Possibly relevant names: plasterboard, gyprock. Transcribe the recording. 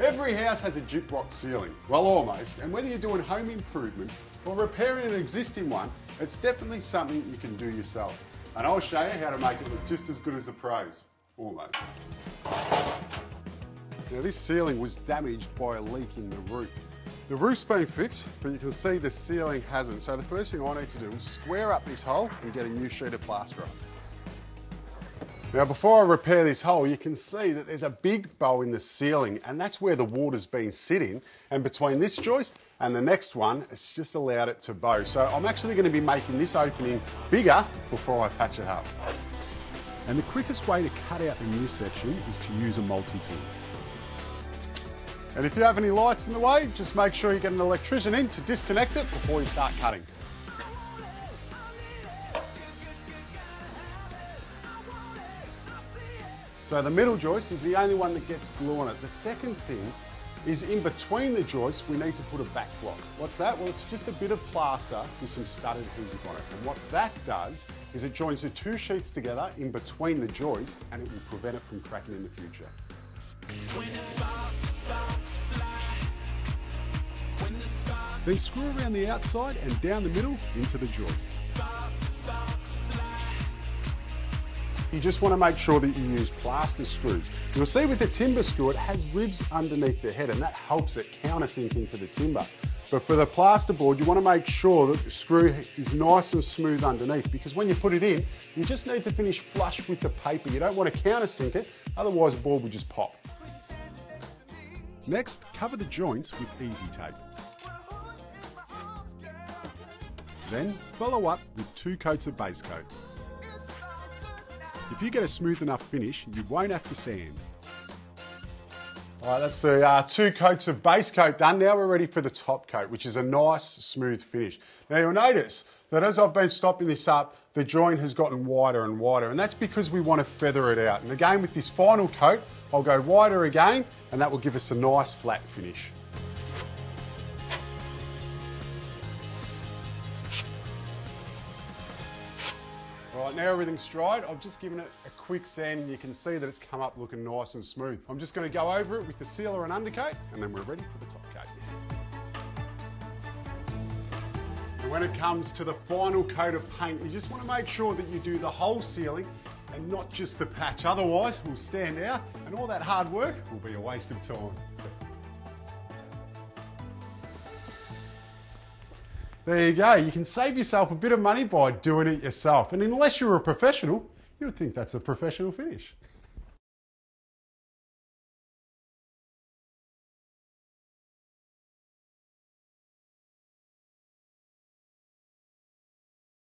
Every house has a gyprock ceiling, well almost, and whether you're doing home improvements or repairing an existing one, it's definitely something you can do yourself. And I'll show you how to make it look just as good as the pros, almost. Now this ceiling was damaged by a leak in the roof. The roof's been fixed, but you can see the ceiling hasn't. So the first thing I need to do is square up this hole and get a new sheet of plaster on. Now before I repair this hole, you can see that there's a big bow in the ceiling, and that's where the water's been sitting. And between this joist and the next one, it's just allowed it to bow. So I'm actually going to be making this opening bigger before I patch it up. And the quickest way to cut out the new section is to use a multi-tool. And if you have any lights in the way, just make sure you get an electrician in to disconnect it before you start cutting. So the middle joist is the only one that gets glue on it. The second thing is in between the joists, we need to put a back block. What's that? Well, it's just a bit of plaster with some stud adhesive on it. And what that does is it joins the two sheets together in between the joists, and it will prevent it from cracking in the future. Then screw around the outside and down the middle into the joist. You just want to make sure that you use plaster screws. You'll see with the timber screw, it has ribs underneath the head, and that helps it countersink into the timber. But for the plasterboard, you want to make sure that the screw is nice and smooth underneath, because when you put it in, you just need to finish flush with the paper. You don't want to countersink it, otherwise the board will just pop. Next, cover the joints with easy tape. Then follow up with two coats of base coat. If you get a smooth enough finish, you won't have to sand. All right, that's the two coats of base coat done. Now we're ready for the top coat, which is a nice, smooth finish. Now you'll notice that as I've been stopping this up, the join has gotten wider and wider, and that's because we want to feather it out. And again, with this final coat, I'll go wider again, and that will give us a nice, flat finish. Right, now everything's dried. I've just given it a quick sand, and you can see that it's come up looking nice and smooth. I'm just going to go over it with the sealer and undercoat, and then we're ready for the top coat. And when it comes to the final coat of paint, you just want to make sure that you do the whole ceiling and not just the patch. Otherwise, it will stand out, and all that hard work will be a waste of time. There you go. You can save yourself a bit of money by doing it yourself. And unless you're a professional, you would think that's a professional finish.